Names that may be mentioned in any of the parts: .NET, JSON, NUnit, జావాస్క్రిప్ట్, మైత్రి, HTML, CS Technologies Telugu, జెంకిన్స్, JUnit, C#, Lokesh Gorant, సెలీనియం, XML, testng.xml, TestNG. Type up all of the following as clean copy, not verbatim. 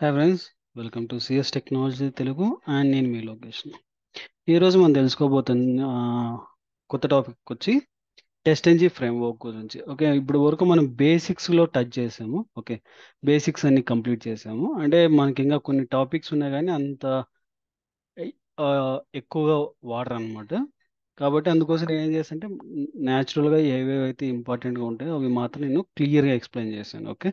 Hi friends, welcome to CS Technologies Telugu and నేను మీ లోకేష్. ఈరోజు మనం తెలుసుకోబోతున్న కొత్త టాపిక్ వచ్చి TestNG ఫ్రేమ్వర్క్ గురించి. ఓకే, ఇప్పుడు వరకు మనం బేసిక్స్లో టచ్ చేసాము. ఓకే, బేసిక్స్ అన్ని కంప్లీట్ చేసాము. అంటే మనకి ఇంకా కొన్ని టాపిక్స్ ఉన్నాయి కానీ అంత ఎక్కువగా వాడరు అనమాట. కాబట్టి అందుకోసం ఏం చేస్తానంటే న్యాచురల్గా ఏవేవైతే ఇంపార్టెంట్గా ఉంటాయో అవి మాత్రం నేను క్లియర్గా ఎక్స్ప్లెయిన్ చేశాను. ఓకే,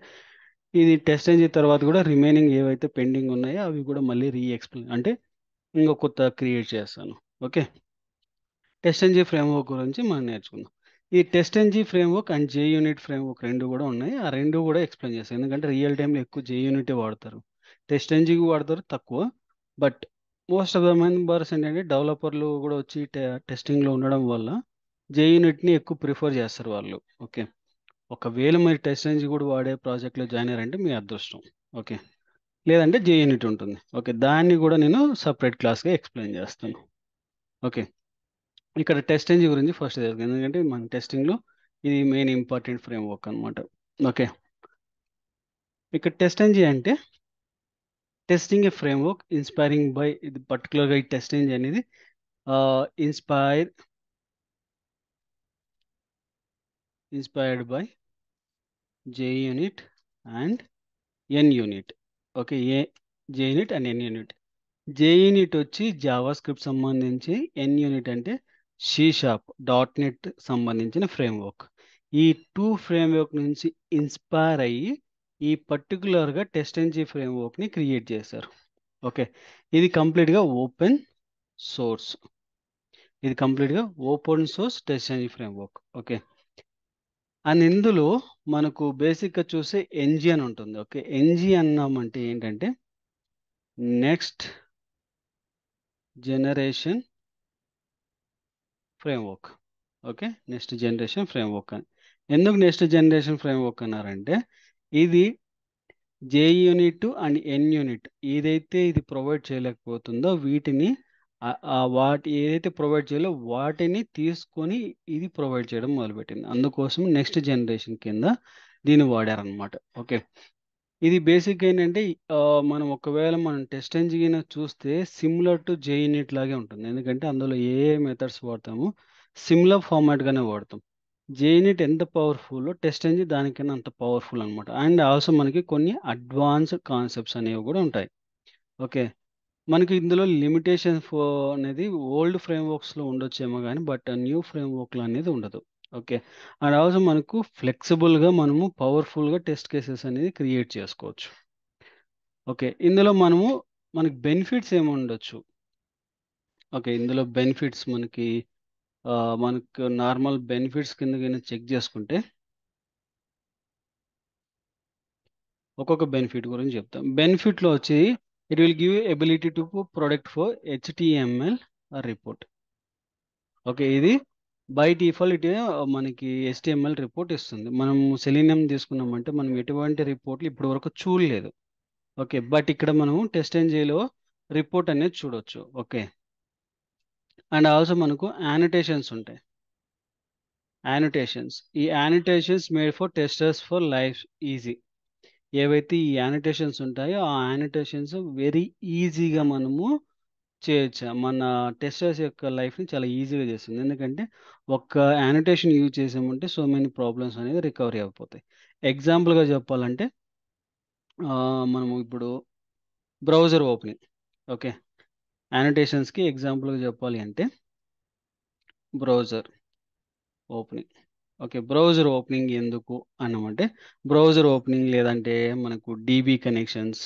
ఇది TestNG తర్వాత కూడా రిమైనింగ్ ఏవైతే పెండింగ్ ఉన్నాయో అవి కూడా మళ్ళీ రీఎక్స్ప్లెయిన్ అంటే ఇంకో కొత్త క్రియేట్ చేస్తాను. ఓకే, TestNG ఫ్రేమ్వర్క్ గురించి మనం నేర్చుకుందాం. ఈ TestNG framework and JUnit framework రెండు కూడా ఉన్నాయి. ఆ రెండు కూడా ఎక్స్ప్లెయిన్ చేస్తాను ఎందుకంటే రియల్ టైంలో ఎక్కువ JUnit వాడతారు, TestNG వాడతారు తక్కువ. But most of the members ఏంటంటే డెవలపర్లు కూడా వచ్చి టెస్టింగ్లో ఉండడం వల్ల JUnitని ఎక్కువ ప్రిఫర్ చేస్తారు వాళ్ళు. ఓకే, ఒకవేళ మీరు TestNG కూడా వాడే ప్రాజెక్ట్లో జాయిన్ అయ్యారంటే మీ అదృష్టం. ఓకే, లేదంటే JUnit ఉంటుంది. ఓకే, దాన్ని కూడా నేను సపరేట్ క్లాస్గా ఎక్స్ప్లెయిన్ చేస్తాను. ఓకే, ఇక్కడ TestNG గురించి ఫస్ట్ తెలుసు ఎందుకంటే మన టెస్టింగ్లో ఇది మెయిన్ ఇంపార్టెంట్ ఫ్రేమ్వర్క్ అనమాట. ఓకే, ఇక్కడ TestNG అంటే testing a framework inspiring by, ఇది పర్టికులర్గా ఈ TestNG అనేది inspired by JUnit and NUnit. Okay, JUnit and NUnit. JUnit వచ్చి జావాస్క్రిప్ట్ సంబంధించి, NUnit అంటే C# .NET సంబంధించిన ఫ్రేమ్వర్క్. ఈ టూ ఫ్రేమ్వర్క్ నుంచి ఇన్స్పైర్ అయ్యి ఈ పర్టికులర్గా TestNG ఫ్రేమ్వర్క్ని క్రియేట్ చేశారు. ఓకే, ఇది కంప్లీట్గా open source, TestNG framework. Okay, and ఇందులో మనకు బేసిక్గా చూసే NG అని ఉంటుంది. ఓకే, NG అన్నామంటే ఏంటంటే next generation framework. Okay, next generation framework అని ఎందుకు నెక్స్ట్ జనరేషన్ ఫ్రేమ్వర్క్ అన్నారంటే ఇది JUnit అండ్ NUnit ఏదైతే ఇది ప్రొవైడ్ చేయలేకపోతుందో వీటిని ఏదైతే ప్రొవైడ్ చేయాలో వాటిని తీసుకొని ఇది ప్రొవైడ్ చేయడం మొదలుపెట్టింది. అందుకోసం నెక్స్ట్ జనరేషన్ కింద దీన్ని వాడారనమాట. ఓకే, ఇది బేసిక్ ఏంటంటే మనం ఒకవేళ మనం TestNG చూస్తే సిమిలర్ టు JUnit లాగే ఉంటుంది. ఎందుకంటే అందులో ఏ మెథడ్స్ వాడతామో సిమిలర్ ఫార్మాట్గానే వాడతాం. JUnit ఎంత పవర్ఫుల్లో TestNG దానికన్నా అంత పవర్ఫుల్ అనమాట. అండ్ ఆల్సో మనకి కొన్ని అడ్వాన్స్డ్ కాన్సెప్ట్స్ అనేవి కూడా ఉంటాయి. ఓకే, మనకి ఇందులో లిమిటేషన్ అనేది ఓల్డ్ ఫ్రేమ్వర్క్స్లో ఉండొచ్చేమో కానీ బట్ న్యూ ఫ్రేమ్వర్క్లో అనేది ఉండదు. ఓకే, అండ్ ఆల్సో మనకు ఫ్లెక్సిబుల్గా మనము పవర్ఫుల్గా టెస్ట్ కేసెస్ అనేది క్రియేట్ చేసుకోవచ్చు. ఓకే, ఇందులో మనకి బెనిఫిట్స్ ఏమి ఉండొచ్చు. ఓకే, ఇందులో బెనిఫిట్స్ మనకు నార్మల్ బెనిఫిట్స్ కింద చెక్ చేసుకుంటే ఒక్కొక్క బెనిఫిట్ గురించి చెప్తాం. బెనిఫిట్లో వచ్చి it will give you ability to product for HTML report. Okay, ఇది బై డిఫాల్ట్ ఇట్ మనకి HTML రిపోర్ట్ ఇస్తుంది. మనం సెలీనియం తీసుకున్నామంటే మనం ఎటువంటి రిపోర్ట్లు ఇప్పటి వరకు చూడలేదు. ఓకే, బట్ ఇక్కడ మనము TestNGలో రిపోర్ట్ అనేది చూడవచ్చు. ఓకే, అండ్ ఆల్సో మనకు యానిటేషన్స్ ఉంటాయి. ఈ annotations made for testers for life easy. ఏవైతే ఈ యానిటేషన్స్ ఉంటాయో ఆ యానిటేషన్స్ వెరీ ఈజీగా మనము చేయొచ్చు. మన టెస్టర్స్ యొక్క లైఫ్ని చాలా ఈజీగా చేస్తుంది. ఎందుకంటే ఒక్క యానిటేషన్ యూజ్ చేసామంటే సో మెనీ ప్రాబ్లమ్స్ అనేది రికవరీ అయిపోతాయి. ఎగ్జాంపుల్గా చెప్పాలంటే మనము ఇప్పుడు బ్రౌజర్ ఓపెనింగ్. ఓకే, యానిటేషన్స్కి ఎగ్జాంపుల్గా చెప్పాలి అంటే browser opening. Okay, browser opening ఎందుకు అన్నామంటే బ్రౌజర్ ఓపెనింగ్ లేదంటే మనకు DB కనెక్షన్స్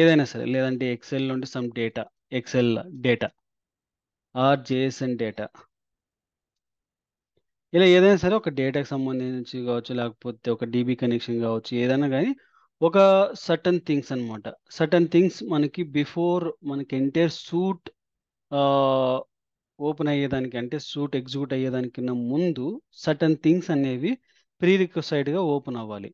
ఏదైనా సరే, లేదంటే ఎక్సెల్ నుండి some data, Excel data or JSON data, ఇలా ఏదైనా సరే ఒక డేటాకి సంబంధించి కావచ్చు, లేకపోతే ఒక DB కనెక్షన్ కావచ్చు, ఏదైనా కానీ ఒక సర్టన్ థింగ్స్ అనమాట. సర్టన్ థింగ్స్ మనకి బిఫోర్ మనకి ఎంటైర్ సూట్ ఓపెన్ అయ్యేదానికి అంటే సూట్ ఎగ్జిక్యూట్ అయ్యేదానికన్నా ముందు సర్టన్ థింగ్స్ అనేవి ప్రీరిక్వసైడ్గా ఓపెన్ అవ్వాలి.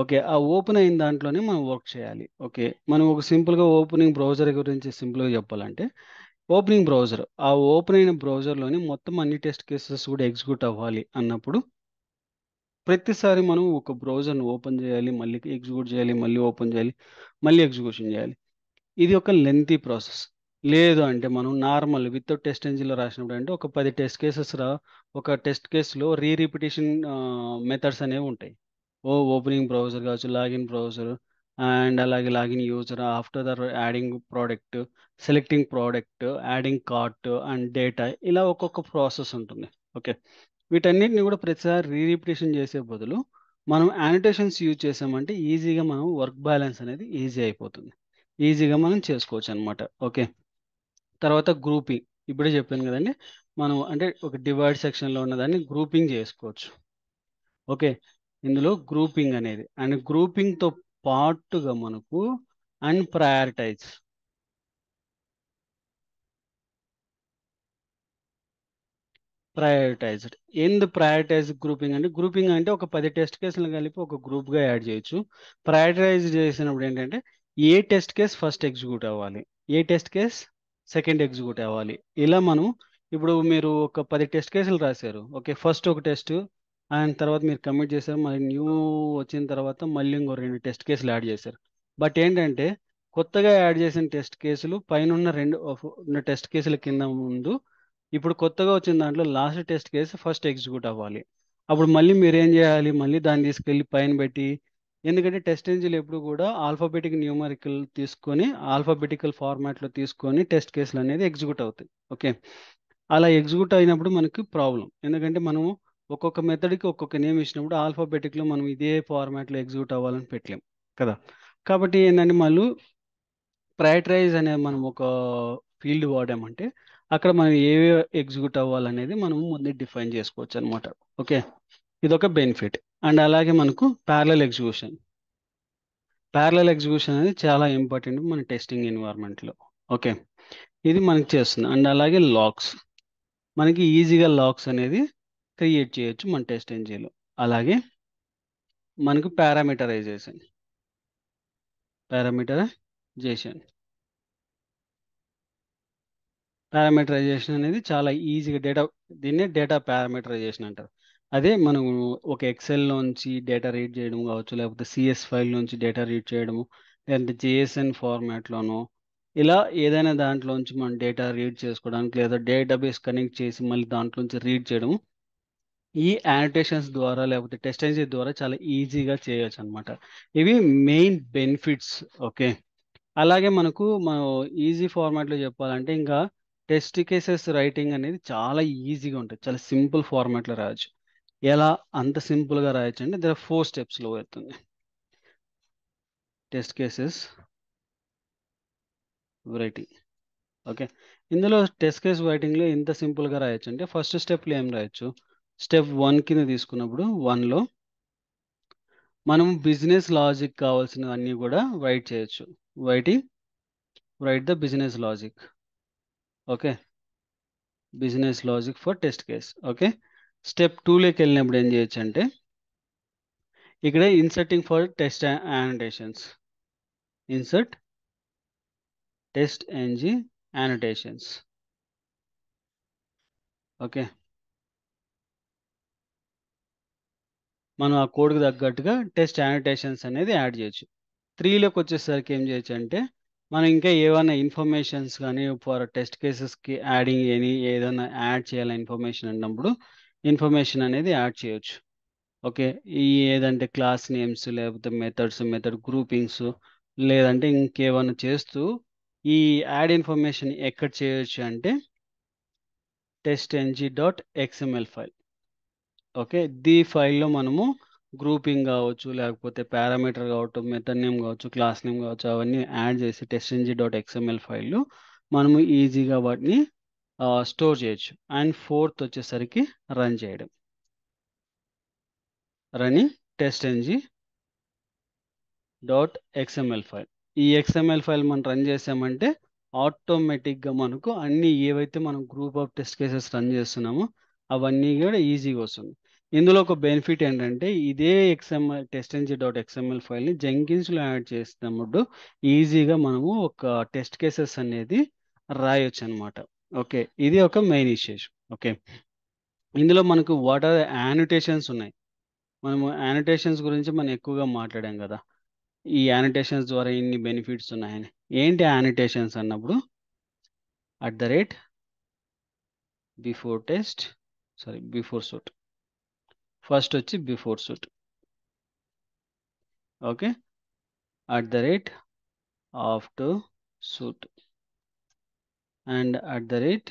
ఓకే, ఆ ఓపెన్ అయిన దాంట్లోనే మనం వర్క్ చేయాలి. ఓకే, మనం ఒక సింపుల్గా ఓపెనింగ్ బ్రౌజర్ గురించి సింపుల్గా చెప్పాలంటే ఓపెనింగ్ బ్రౌజర్, ఆ ఓపెన్ అయిన బ్రౌజర్లోనే మొత్తం అన్ని టెస్ట్ కేసెస్ కూడా ఎగ్జిక్యూట్ అవ్వాలి అన్నప్పుడు ప్రతిసారి మనం ఒక బ్రౌజర్ని ఓపెన్ చేయాలి, మళ్ళీ ఎగ్జిక్యూట్ చేయాలి, మళ్ళీ ఓపెన్ చేయాలి, మళ్ళీ ఎగ్జిక్యూషన్ చేయాలి. ఇది ఒక లెంతీ ప్రాసెస్. లేదు అంటే మనం నార్మల్ వితౌట్ టెస్ట్ ఎంజిన్లో రాసినప్పుడు అంటే ఒక 10 టెస్ట్ కేసెస్ ఒక టెస్ట్ కేసులో రీరిపిటేషన్ మెథడ్స్ అనేవి ఉంటాయి. ఓపెనింగ్ బ్రౌజర్ కావచ్చు, లాగిన్ బ్రౌజర్ అండ్ అలాగే login user, after that adding product, selecting product, adding cart and data, ఇలా ఒక్కొక్క ప్రాసెస్ ఉంటుంది. ఓకే, వీటన్నిటిని కూడా ప్రతిసారి రీరిపిటేషన్ చేసే బదులు మనం యానిటేషన్స్ యూజ్ చేసామంటే ఈజీగా మనం వర్క్ బ్యాలెన్స్ అనేది ఈజీ అయిపోతుంది, ఈజీగా మనం చేసుకోవచ్చు అనమాట. ఓకే, తర్వాత గ్రూపింగ్ ఇప్పుడే చెప్పాను కదండి మనం, అంటే ఒక డివైడ్ సెక్షన్లో ఉన్నదాన్ని గ్రూపింగ్ చేసుకోవచ్చు. ఓకే, ఇందులో గ్రూపింగ్ అనేది అండ్ గ్రూపింగ్తో పాటుగా మనకు అండ్ ప్రయారిటైజ్, ప్రయారిటైజ్డ్ ఎందు ప్రయారిటైజ్ గ్రూపింగ్ అంటే, గ్రూపింగ్ అంటే ఒక 10 టెస్ట్ కేసులు కలిపి ఒక గ్రూప్గా యాడ్ చేయొచ్చు. ప్రయారిటైజ్ చేసినప్పుడు ఏంటంటే ఏ టెస్ట్ కేస్ ఫస్ట్ ఎగ్జిక్యూట్ అవ్వాలి, ఏ టెస్ట్ కేస్ సెకండ్ ఎగ్జిక్యూట్ అవ్వాలి. ఇలా మనం ఇప్పుడు మీరు ఒక 10 టెస్ట్ కేసులు రాశారు. ఓకే, ఫస్ట్ ఒక టెస్ట్ అండ్ తర్వాత మీరు కమిట్ చేశారు, మరి న్యూ వచ్చిన తర్వాత మళ్ళీ ఇంకో 2 టెస్ట్ కేసులు యాడ్ చేశారు. బట్ ఏంటంటే కొత్తగా యాడ్ చేసిన టెస్ట్ కేసులు పైన ఉన్న 2 టెస్ట్ కేసుల కింద ముందు ఇప్పుడు కొత్తగా వచ్చిన దాంట్లో last test case first execute అవ్వాలి. అప్పుడు మళ్ళీ మీరు ఏం చేయాలి, మళ్ళీ దాన్ని తీసుకెళ్ళి పైన పెట్టి, ఎందుకంటే టెస్ట్ ఎంజిన్లు ఎప్పుడు కూడా ఆల్ఫాబెటిక్ న్యూమరికల్ తీసుకొని ఆల్ఫాబెటికల్ ఫార్మాట్లో తీసుకొని టెస్ట్ కేసులు అనేది ఎగ్జిక్యూట్ అవుతాయి. ఓకే, అలా ఎగ్జిక్యూట్ అయినప్పుడు మనకి ప్రాబ్లం, ఎందుకంటే మనము ఒక్కొక్క మెథడ్కి ఒక్కొక్క నేమ్ ఇచ్చినప్పుడు ఆల్ఫాబెటిక్లో మనం ఇదే ఫార్మాట్లో ఎగ్జిక్యూట్ అవ్వాలని పెట్టలేం కదా. కాబట్టి ఏంటంటే మళ్ళీ ప్రయారిటైజ్ అనేది మనం ఒక ఫీల్డ్ వాడామంటే అక్కడ మనం ఏవే ఎగ్జిక్యూట్ అవ్వాలనేది మనం ముందే డిఫైన్ చేసుకోవచ్చు అనమాట. ఓకే, ఇదొక బెనిఫిట్. అండ్ అలాగే మనకు ప్యారలల్ ఎగ్జిక్యూషన్, ప్యారలల్ ఎగ్జిక్యూషన్ అనేది చాలా ఇంపార్టెంట్ మన టెస్టింగ్ ఎన్వైర్న్మెంట్లో. ఓకే, ఇది మనకి చేస్తుంది. అండ్ అలాగే లాగ్స్, మనకి ఈజీగా లాగ్స్ అనేది క్రియేట్ చేయొచ్చు మన టెస్ట్ ఎంజీలో. అలాగే మనకు పారామీటరైజేషన్, పారామీటరైజేషన్ అనేది చాలా ఈజీగా డేటా, దీన్నే డేటా పారామీటరైజేషన్ అంటారు. అదే మనం ఒక ఎక్సెల్ నుంచి డేటా రీడ్ చేయడం కావచ్చు, లేకపోతే సిఎస్ ఫైల్ నుంచి డేటా రీడ్ చేయడము, లేదంటే జేఎస్ఎన్ ఫార్మాట్లోనో ఇలా ఏదైనా దాంట్లోంచి మనం డేటా రీడ్ చేసుకోవడానికి, లేదా డేటాబేస్ కనెక్ట్ చేసి మళ్ళీ దాంట్లోంచి రీడ్ చేయడము ఈ యానిటేషన్స్ ద్వారా లేకపోతే టెస్ట్ ఎంజిన్ ద్వారా చాలా ఈజీగా చేయొచ్చు అనమాట. ఇవి మెయిన్ బెనిఫిట్స్. ఓకే, అలాగే మనకు మనం ఈజీ ఫార్మాట్లో చెప్పాలంటే ఇంకా టెస్ట్ కేసెస్ రైటింగ్ అనేది చాలా ఈజీగా ఉంటుంది, చాలా సింపుల్ ఫార్మాట్లో రాయొచ్చు. ఎలా అంత సింపుల్గా రాయొచ్చు అంటే దర్ 4 స్టెప్స్లో వెళ్తుంది. టెస్ట్ కేసెస్ రైటింగ్, ఓకే, ఇందులో టెస్ట్ కేస్ రైటింగ్లో ఎంత సింపుల్గా రాయొచ్చు అంటే ఫస్ట్ స్టెప్లో ఏం రాయొచ్చు, స్టెప్ 1 కింద తీసుకున్నప్పుడు 1లో మనం బిజినెస్ లాజిక్ కావాల్సిన అన్నీ కూడా రైట్ చేయొచ్చు. Write the business logic, okay, business logic for test case. Okay, step 2లోకి వెళ్ళినప్పుడు ఏం చేయొచ్చు అంటే ఇక్కడ inserting for test annotations, insert test NG annotations. Okay, మనం ఆ కోడ్కి తగ్గట్టుగా టెస్ట్ యానిటేషన్స్ అనేది యాడ్ చేయొచ్చు. 3లోకి వచ్చేసరికి ఏం చేయొచ్చు అంటే మనం ఇంకా ఏమైనా ఇన్ఫర్మేషన్స్ కానీ ఫర్ టెస్ట్ కేసెస్కి యాడింగ్ అని ఏదైనా యాడ్ చేయాలి ఇన్ఫర్మేషన్ అన్నప్పుడు ఇన్ఫర్మేషన్ అనేది యాడ్ చేయొచ్చు. ఓకే, ఈ ఏదంటే క్లాస్ నేమ్స్, లేకపోతే మెథడ్స్, మెథడ్ గ్రూపింగ్స్, లేదంటే ఇంకేమైనా చేస్తూ ఈ యాడ్ ఇన్ఫర్మేషన్ ఎక్కడ చేయొచ్చు అంటే testng.xml ఫైల్. ఓకే, దీ ఫైల్లో మనము గ్రూపింగ్ కావచ్చు, లేకపోతే పారామీటర్ కావచ్చు, మెథడ్ నేమ్ కావచ్చు, క్లాస్ నేమ్ కావచ్చు, అవన్నీ యాడ్ చేసి testng.xml ఫైల్లో మనము ఈజీగా వాటిని స్టోర్ చేయొచ్చు. అండ్ 4th వచ్చేసరికి రన్ చేయడం, రన్నింగ్ testng.xml ఫైల్. ఈ XML ఫైల్ మనం రన్ చేసామంటే ఆటోమేటిక్గా మనకు అన్ని ఏవైతే మనం group of test cases run చేస్తున్నామో అవన్నీ కూడా ఈజీగా వస్తుంది. ఇందులో ఒక బెనిఫిట్ ఏంటంటే ఇదే testng.xml ఫైల్ని జెంకిన్స్లో యాడ్ చేసినప్పుడు ఈజీగా మనము ఒక టెస్ట్ కేసెస్ అనేది రాయొచ్చు అనమాట. ఓకే, ఇది ఒక మెయిన్ ఇష్యూ. ఓకే, ఇందులో మనకు వాట్ ఆర్ యానిటేషన్స్ ఉన్నాయి, మనము యానిటేషన్స్ గురించి మనం ఎక్కువగా మాట్లాడాం కదా, ఈ యానిటేషన్స్ ద్వారా ఇన్ని బెనిఫిట్స్ ఉన్నాయని. ఏంటి యానిటేషన్స్ అన్నప్పుడు బిఫోర్ సూట్ ఫస్ట్ వచ్చి before suite, okay, after suite and after test,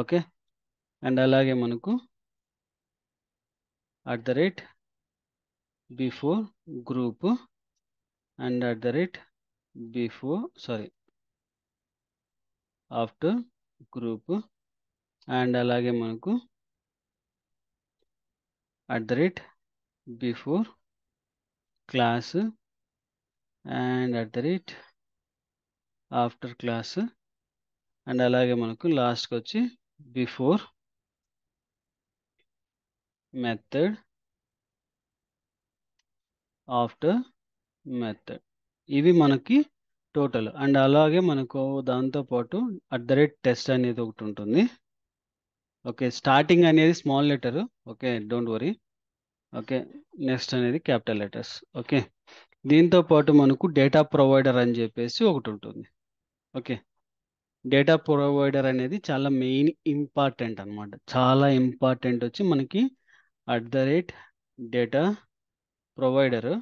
okay. And alage manaku before group and after group and alage manaku before class and after class and alage manaku last ki vachi before method after method. ఇవి మనకి total. And అలాగే మనకు దాంతో పాటు @test అనేది ఒకటి ఉంటుంది, okay. Starting అనేది small letter, okay, don't worry, okay. Next అనేది క్యాపిటల్ లెటర్స్, ఓకే. దీంతో పాటు మనకు డేటా ప్రొవైడర్ అని చెప్పేసి ఒకటి ఉంటుంది, ఓకే. డేటా ప్రొవైడర్ అనేది చాలా మెయిన్ ఇంపార్టెంట్ అనమాట, చాలా ఇంపార్టెంట్ వచ్చి మనకి డేటా ప్రొవైడర్.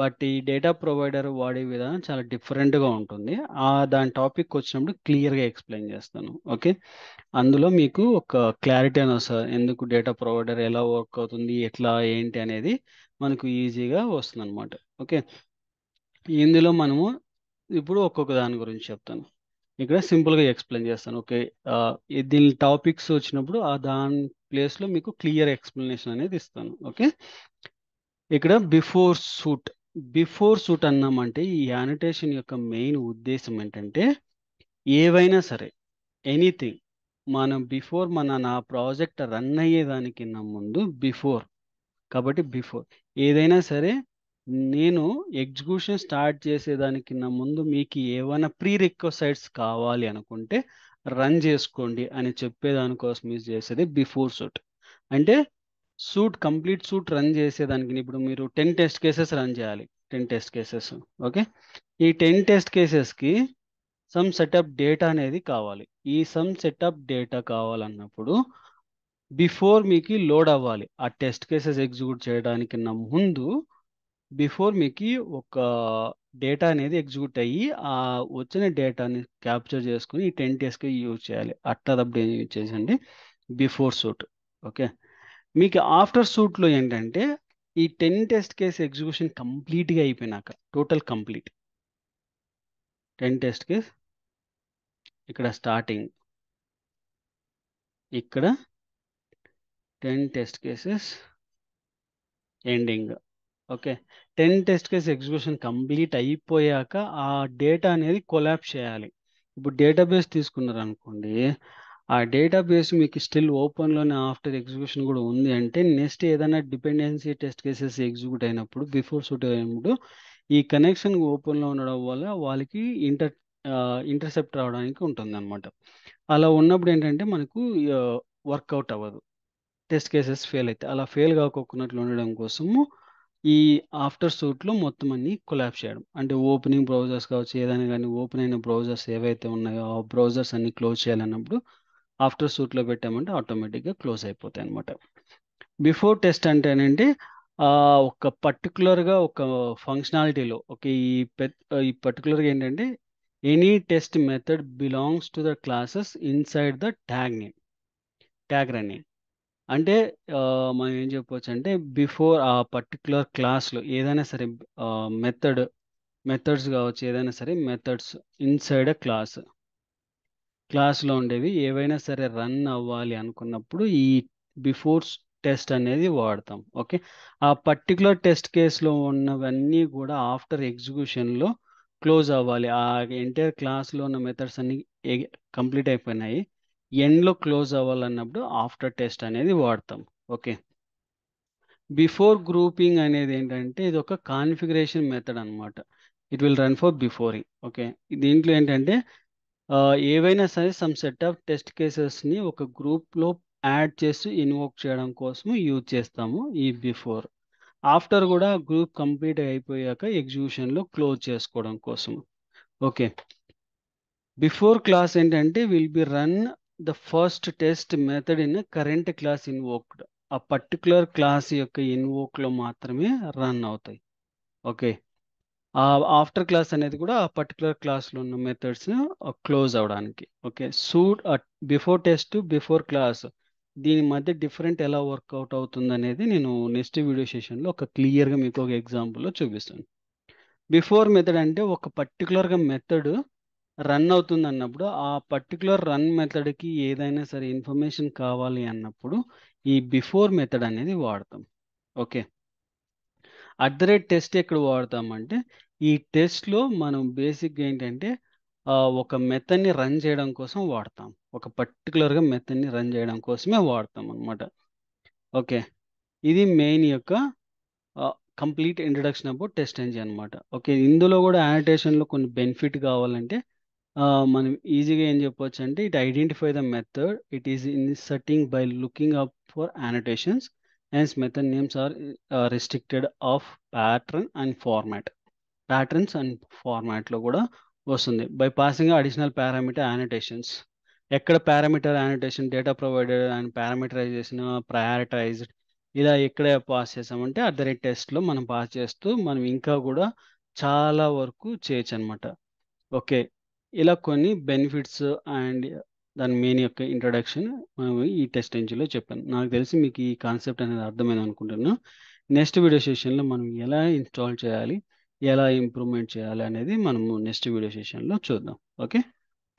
బట్ ఈ డేటా ప్రొవైడర్ వాడే విధానం చాలా డిఫరెంట్గా ఉంటుంది, ఆ దాని టాపిక్ వచ్చినప్పుడు క్లియర్గా ఎక్స్ప్లెయిన్ చేస్తాను, ఓకే. అందులో మీకు ఒక క్లారిటీ అని వస్తుంది, ఎందుకు డేటా ప్రొవైడర్ ఎలా వర్క్ అవుతుంది, ఎట్లా ఏంటి అనేది మనకు ఈజీగా వస్తుంది అనమాట, ఓకే. ఇందులో మనము ఇప్పుడు ఒక్కొక్క దాని గురించి చెప్తాను, ఇక్కడ సింపుల్గా ఎక్స్ప్లెయిన్ చేస్తాను, ఓకే. దీని టాపిక్స్ వచ్చినప్పుడు ఆ దాని ప్లేస్లో మీకు క్లియర్ ఎక్స్ప్లెనేషన్ అనేది ఇస్తాను, ఓకే. ఇక్కడ బిఫోర్ సూట్ అన్నామంటే ఈ యానిటేషన్ యొక్క మెయిన్ ఉద్దేశం ఏంటంటే ఏవైనా సరే ఎనీథింగ్ మనం బిఫోర్ నా ప్రాజెక్ట్ రన్ అయ్యేదానికి నా ముందు బిఫోర్, కాబట్టి బిఫోర్ ఏదైనా సరే నేను ఎగ్జిక్యూషన్ స్టార్ట్ చేసేదానికి నా ముందు మీకు ఏవైనా ప్రీ రిక్వసైట్స్ కావాలి అనుకుంటే రన్ చేసుకోండి అని చెప్పేదానికోసం యూజ్ చేసేది బిఫోర్ సూట్. అంటే కంప్లీట్ సూట్ రన్ చేసేదానికి ఇప్పుడు మీరు 10 టెస్ట్ కేసెస్ రన్ చేయాలి, 10 టెస్ట్ కేసెస్, ఓకే. ఈ 10 టెస్ట్ కేసెస్కి సమ్ సెటప్ డేటా అనేది కావాలి. ఈ సమ్ సెటప్ డేటా కావాలన్నప్పుడు బిఫోర్ మీకు లోడ్ అవ్వాలి, ఆ టెస్ట్ కేసెస్ ఎగ్జిక్యూట్ చేయడానికి నా ముందు బిఫోర్ మీకు ఒక డేటా అనేది ఎగ్జిక్యూట్ అయ్యి ఆ వచ్చిన డేటాని క్యాప్చర్ చేసుకుని ఈ 10 టెస్ట్కి యూజ్ చేయాలి. అట్లా తప్పుడు యూజ్ చేసండి బిఫోర్ సూట్, ఓకే. మీకు ఆఫ్టర్ సూట్లో ఏంటంటే ఈ 10 టెస్ట్ కేసు ఎగ్జిక్యూషన్ కంప్లీట్గా అయిపోయినాక టోటల్ కంప్లీట్ 10 టెస్ట్ కేస్ ఇక్కడ స్టార్టింగ్, ఇక్కడ 10 test cases ending, okay. 10 test case execution complete అయిపోయాక ఆ డేటా అనేది కొలాప్స్ చేయాలి. ఇప్పుడు డేటాబేస్ తీసుకున్నారనుకోండి, ఆ డేటాబేస్ మీకు స్టిల్ ఓపెన్లోనే ఆఫ్టర్ ఎగ్జిక్యూషన్ కూడా ఉంది అంటే నెక్స్ట్ ఏదైనా డిపెండెన్సీ టెస్ట్ కేసెస్ ఎగ్జిక్యూట్ అయినప్పుడు బిఫోర్ షూట్ అయినప్పుడు ఈ కనెక్షన్ ఓపెన్లో ఉండడం వల్ల వాళ్ళకి ఇంటర్సెప్ట్ రావడానికి ఉంటుంది అనమాట. అలా ఉన్నప్పుడు ఏంటంటే మనకు వర్కౌట్ అవ్వదు, టెస్ట్ కేసెస్ ఫెయిల్ అవుతాయి. అలా ఫెయిల్ కాకోకున్నట్లు ఉండడం కోసము ఈ ఆఫ్టర్ సూట్లో మొత్తం అన్ని కొలాప్స్ చేయడం, అంటే ఓపెనింగ్ బ్రౌజర్స్ కావచ్చు ఏదైనా, కానీ ఓపెన్ అయిన బ్రౌజర్స్ ఏవైతే ఉన్నాయో ఆ బ్రౌజర్స్ అన్ని క్లోజ్ చేయాలన్నప్పుడు ఆఫ్టర్ సూట్లో పెట్టామంటే ఆటోమేటిక్గా క్లోజ్ అయిపోతాయి అనమాట. బిఫోర్ టెస్ట్ అంటేనండి ఒక పర్టికులర్గా ఒక ఫంక్షనాలిటీలో, ఓకే, ఈ పర్టికులర్గా ఏంటంటే any test method belongs to the classes inside the tag name, tag run name. అంటే మనం ఏం చెప్పవచ్చు అంటే బిఫోర్ ఆ పర్టికులర్ క్లాస్లో ఏదైనా సరే మెథడ్స్ కావచ్చు ఏదైనా సరే మెథడ్స్ ఇన్సైడ్ అ క్లాస్, క్లాస్లో ఉండేవి ఏవైనా సరే రన్ అవ్వాలి అనుకున్నప్పుడు ఈ బిఫోర్ టెస్ట్ అనేది వాడతాం, ఓకే. ఆ పర్టికులర్ టెస్ట్ కేసులో ఉన్నవన్నీ కూడా ఆఫ్టర్ ఎగ్జిక్యూషన్లో క్లోజ్ అవ్వాలి. ఆ ఎంటైర్ క్లాస్లో ఉన్న మెథడ్స్ అన్ని కంప్లీట్ అయిపోయినాయి, ఎండ్లో క్లోజ్ అవ్వాలన్నప్పుడు ఆఫ్టర్ టెస్ట్ అనేది వాడతాం, ఓకే. before grouping అనేది ఏంటంటే ఇది ఒక కాన్ఫిగరేషన్ మెథడ్ అన్నమాట. It will run for బిఫోరింగ్. Okay, దీంట్లో ఏంటంటే ఏవైనా సరే సమ్ సెట్ ఆఫ్ టెస్ట్ కేసెస్ని ఒక గ్రూప్లో యాడ్ చేసి ఇన్వోక్ చేయడం కోసం యూజ్ చేస్తాము ఈ బిఫోర్. ఆఫ్టర్ కూడా గ్రూప్ కంప్లీట్ అయిపోయాక ఎగ్జిక్యూషన్లో క్లోజ్ చేసుకోవడం కోసం. ఓకే, బిఫోర్ క్లాస్ ఏంటంటే will be run the first test method in current class invoked. ఆ పర్టికులర్ క్లాస్ యొక్క ఇన్వోక్లో మాత్రమే రన్ అవుతాయి. ఓకే, ఆఫ్టర్ క్లాస్ అనేది కూడా ఆ పర్టికులర్ క్లాస్లో ఉన్న మెథడ్స్ క్లోజ్ అవడానికి. Okay, suite before test before class దీని మధ్య డిఫరెంట్ ఎలా వర్కౌట్ అవుతుంది అనేది నేను నెక్స్ట్ వీడియో సెషన్లో ఒక క్లియర్గా మీకు ఒక ఎగ్జాంపుల్లో చూపిస్తాను. బిఫోర్ మెథడ్ అంటే ఒక పర్టికులర్గా మెథడ్ రన్ అవుతుంది అన్నప్పుడు ఆ పర్టికులర్ రన్ మెథడ్కి ఏదైనా సరే ఇన్ఫర్మేషన్ కావాలి అన్నప్పుడు ఈ బిఫోర్ మెథడ్ అనేది వాడతాం. ఓకే, @ టెస్ట్ ఎక్కడ వాడతామంటే ఈ టెస్ట్లో మనం బేసిక్గా ఏంటంటే ఒక మెథడ్ని రన్ చేయడం కోసం వాడతాం. ఒక పర్టికులర్గా మెథడ్ని రన్ చేయడం కోసమే వాడతాం అనమాట. ఓకే, ఇది మెయిన్ యొక్క కంప్లీట్ ఇంట్రడక్షన్ అబౌట్ TestNG అనమాట. ఓకే, ఇందులో కూడా యానిటేషన్లో కొన్ని బెనిఫిట్ కావాలంటే మనం ఈజీగా ఏం చెప్పవచ్చు అంటే it identify the method it is inserting by looking up for annotations. Hence method names are restricted of pattern and format. Patterns and format లో కూడా వస్తుంది. By passing additional parameter annotations. ఎక్కడ parameter annotation, data provided and parameterization, prioritized ఇలా ఎక్కడ pass చేసామంటే @ టెస్ట్లో మనం pass చేస్తూ మనం ఇంకా కూడా చాలా వరకు చేయొచ్చు అనమాట. ఓకే, ఇలా కొన్ని బెనిఫిట్స్ అండ్ దాని మెయిన్ యొక్క ఇంట్రడక్షన్ మనం ఈ TestNGలో చెప్పాను. నాకు తెలిసి మీకు ఈ కాన్సెప్ట్ అనేది అర్థమైంది అనుకుంటున్నాను. నెక్స్ట్ వీడియో సెషన్లో మనం ఎలా ఇన్స్టాల్ చేయాలి, ఎలా ఇంప్రూవ్మెంట్ చేయాలి అనేది మనము నెక్స్ట్ వీడియో సెషన్లో చూద్దాం. Okay,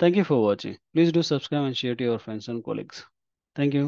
thank you for watching. Please do subscribe and share to your friends and colleagues. Thank you.